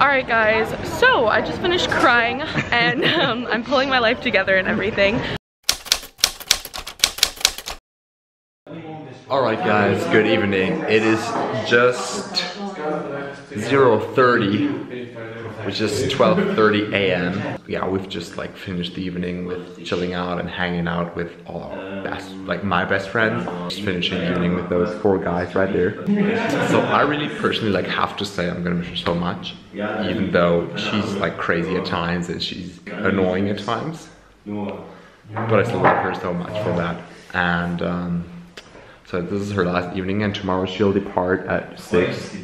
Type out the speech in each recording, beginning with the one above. Alright guys, so I just finished crying and I'm pulling my life together and everything. Alright guys, good evening. It is just 0:30, which is 12:30 a.m. Yeah, we've just like finished the evening with chilling out and hanging out with all our my best friends. Just finishing the evening with those four guys right there. So I really personally like have to say I'm gonna miss her so much, even though she's like crazy at times and she's annoying at times. But I still love her so much for that. And so this is her last evening, and tomorrow she'll depart at 6,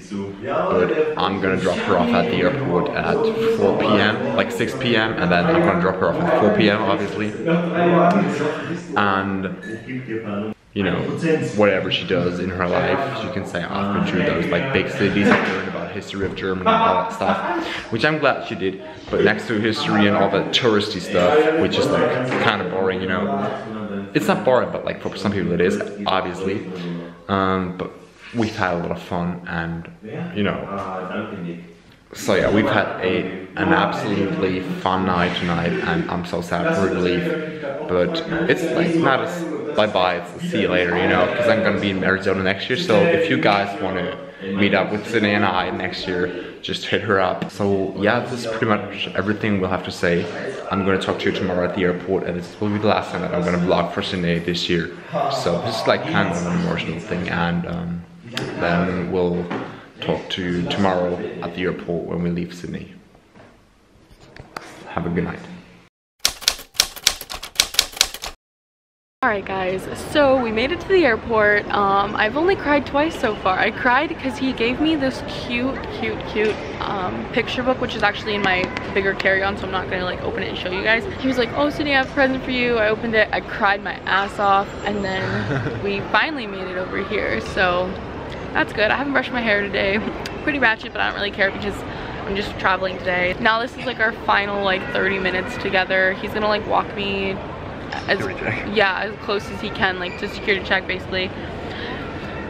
but I'm gonna drop her off at the airport at 4 p.m, like 6 p.m, and then I'm gonna drop her off at 4 p.m, obviously. And you know, whatever she does in her life, she can say I've been through those like big cities and learn about history of Germany and all that stuff, which I'm glad she did. But next to history and all that touristy stuff, which is like kind of boring, you know. It's not boring, but like for some people it is, obviously. But we've had a lot of fun, and you know. So yeah, we've had an absolutely fun night tonight, and I'm so sad for her to leave. But it's like not a bye-bye, it's a see you later, you know, because I'm gonna be in Arizona next year. So if you guys want to meet up with Sydney and I next year, just hit her up. So yeah, this is pretty much everything we'll have to say. I'm gonna talk to you tomorrow at the airport, and this will be the last time that I'm gonna vlog for Sydney this year. So this is like kind of an emotional thing, and then we'll talk to you tomorrow at the airport when we leave Sydney. Have a good night. Alright guys, so we made it to the airport. I've only cried twice so far. I cried because he gave me this cute picture book, which is actually in my bigger carry-on, so I'm not gonna like open it and show you guys. He was like, oh Sydney, I have a present for you. I opened it, I cried my ass off, and then we finally made it over here, so that's good. I haven't brushed my hair today. Pretty ratchet, but I don't really care because I'm just traveling today. Now this is like our final like 30 minutes together. He's gonna like walk me as close as he can, like to security check basically,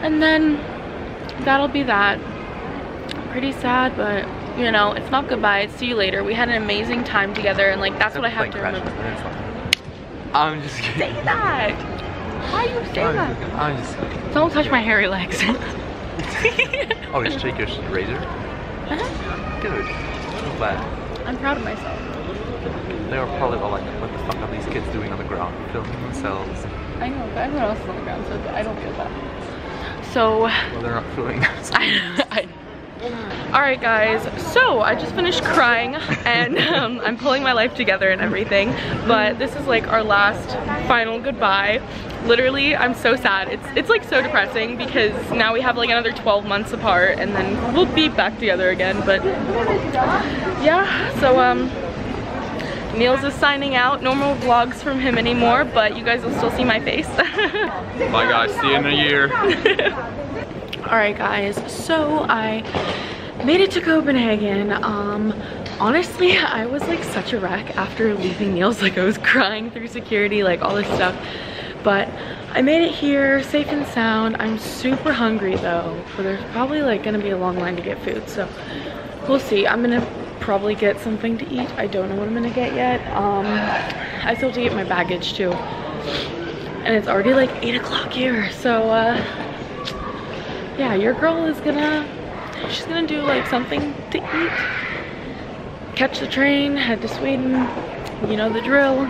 and then that'll be that. Pretty sad, but you know, it's not goodbye, it's see you later. We had an amazing time together, and like that's what I have to remember. I'm just kidding. Say that! Why you say that? I'm just kidding. Don't touch my hairy legs. Oh, just take your razor? Uh-huh. Good. I'm glad. I'm proud of myself. They were probably all like, what the fuck are these kids doing on the ground, filming themselves? I know, but everyone else is on the ground, so I don't feel that. So... well, they're not filming themselves. Alright guys, so I just finished crying, and I'm pulling my life together and everything, but this is like our last final goodbye. Literally, I'm so sad. It's like so depressing because now we have like another 12 months apart, and then we'll be back together again, but... yeah, so Niels is signing out. No more vlogs from him anymore, but you guys will still see my face. Bye guys, see you in a year. Alright guys, so I made it to Copenhagen. Honestly, I was like such a wreck after leaving Niels. Like I was crying through security, like all this stuff. But I made it here, safe and sound. I'm super hungry though, but there's probably like gonna be a long line to get food, so we'll see. I'm gonna probably get something to eat. I don't know what I'm gonna get yet. I still have to get my baggage too, and it's already like 8 o'clock here, so yeah, your girl is she's gonna do like something to eat, catch the train, head to Sweden, you know the drill,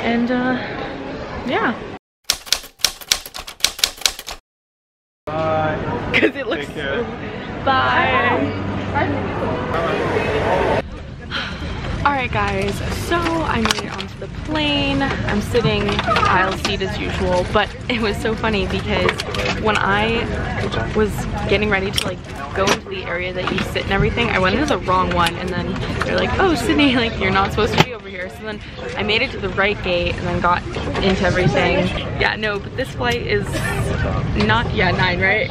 and yeah, bye, because it looks so... bye. Alright guys, so I made it onto the plane. I'm sitting aisle seat as usual, but it was so funny because when I was getting ready to like go into the area that you sit and everything, I went into the wrong one, and then they're like, oh Sydney, like you're not supposed to be over here. So then I made it to the right gate and then got into everything. Yeah, no, but this flight is not, yeah, 9, right?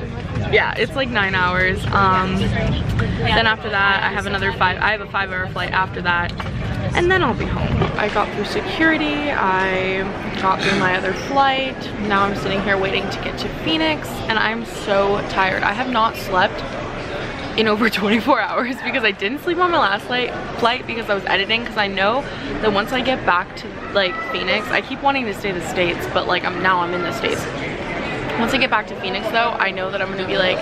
Yeah, it's like 9 hours. Then after that I have another 5. I have a 5-hour flight after that, and then I'll be home. I got through security, I got through my other flight, now I'm sitting here waiting to get to Phoenix, and I'm so tired. I have not slept in over 24 hours because I didn't sleep on my last flight because I was editing, because I know that once I get back to like Phoenix, I keep wanting to stay in the States, but like now I'm in the States. Once I get back to Phoenix though, I know that I'm gonna be like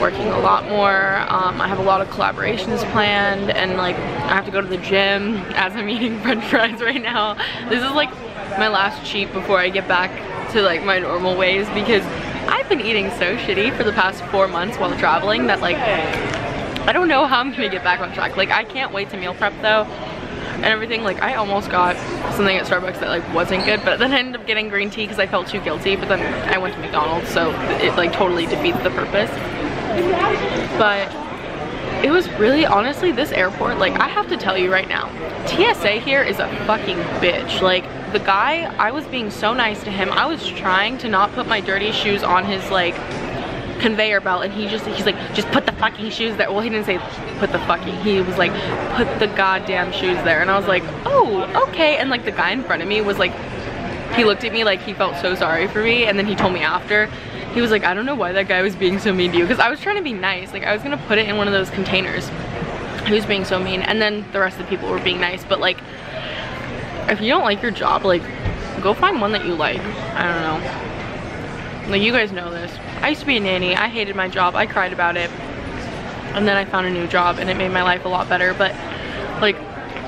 working a lot more. I have a lot of collaborations planned, and like I have to go to the gym as I'm eating french fries right now. This is like my last cheat before I get back to like my normal ways, because I've been eating so shitty for the past 4 months while traveling that like I don't know how I'm gonna get back on track. Like I can't wait to meal prep though and everything. Like I almost got something at Starbucks that like wasn't good, but then I ended up getting green tea because I felt too guilty, but then I went to McDonald's, so it like totally defeats the purpose. But it was really, honestly, this airport, like I have to tell you right now, TSA here is a fucking bitch. Like the guy, I was being so nice to him, I was trying to not put my dirty shoes on his like conveyor belt, and he's like, just put the fucking shoes there. Well, he didn't say put the fucking, he was like, put the goddamn shoes there. And I was like, oh, okay. And like the guy in front of me was like, he looked at me like he felt so sorry for me, and then he told me after, he was like, I don't know why that guy was being so mean to you, because I was trying to be nice. Like I was gonna put it in one of those containers. He was being so mean, and then the rest of the people were being nice. But like, if you don't like your job, like go find one that you like. I don't know, like you guys know this, I used to be a nanny, I hated my job, I cried about it, and then I found a new job and it made my life a lot better. But like,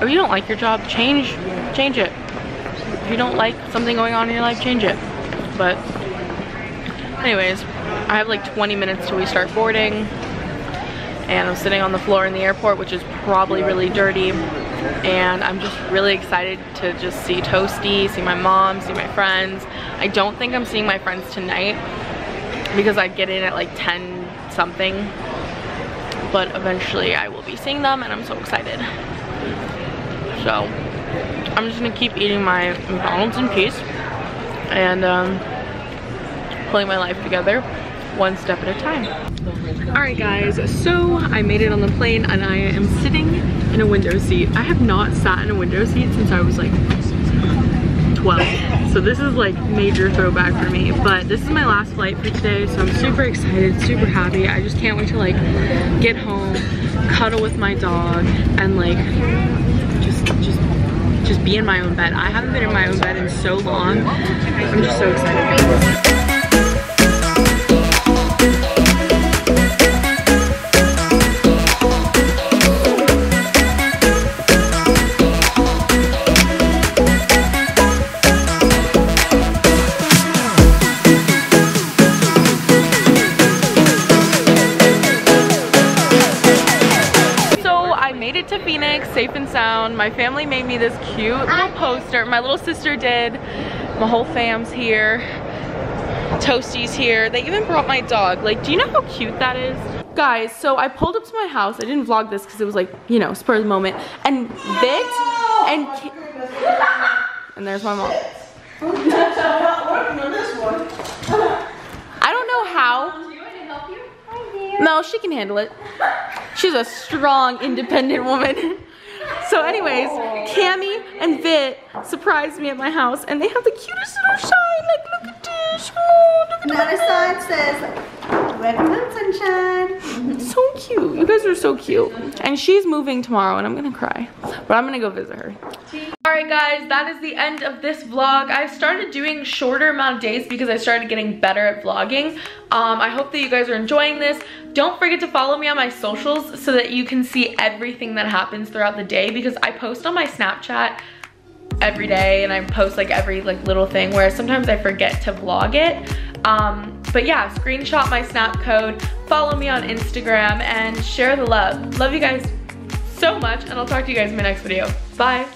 if you don't like your job, change it. If you don't like something going on in your life, change it. But anyways, I have like 20 minutes till we start boarding, and I'm sitting on the floor in the airport, which is probably really dirty, and I'm just really excited to just see Toasty, see my mom, see my friends. I don't think I'm seeing my friends tonight because I get in at like 10 something, but eventually I will be seeing them, and I'm so excited. So I'm just gonna keep eating my McDonald's in peace and pulling my life together one step at a time. Alright guys, so I made it on the plane and I am sitting in a window seat. I have not sat in a window seat since I was like 12. So this is like major throwback for me, but this is my last flight for today, so I'm super excited, super happy. I just can't wait to like get home, cuddle with my dog, and like just be in my own bed. I haven't been in my own bed in so long. I'm just so excited. Safe and sound. My family made me this cute little poster. My little sister did. My whole fam's here. Toasty's here. They even brought my dog. Like, do you know how cute that is? Guys, so I pulled up to my house. I didn't vlog this because it was like, you know, spur of the moment. And Vit and and there's my mom. I don't know how. No, she can handle it. She's a strong, independent woman. So anyways, Cammie and Vit surprised me at my house, and they have the cutest little shine. Like, look at this. Oh, look at that. Another sign says, welcome home, sunshine. So cute. You guys are so cute. And she's moving tomorrow, and I'm going to cry. But I'm going to go visit her. Alright guys, that is the end of this vlog. I've started doing shorter amount of days because I started getting better at vlogging. I hope that you guys are enjoying this. Don't forget to follow me on my socials so that you can see everything that happens throughout the day, because I post on my Snapchat every day, and I post like every like little thing, whereas sometimes I forget to vlog it. But yeah, screenshot my Snap code, follow me on Instagram, and share the love. Love you guys so much, and I'll talk to you guys in my next video. Bye!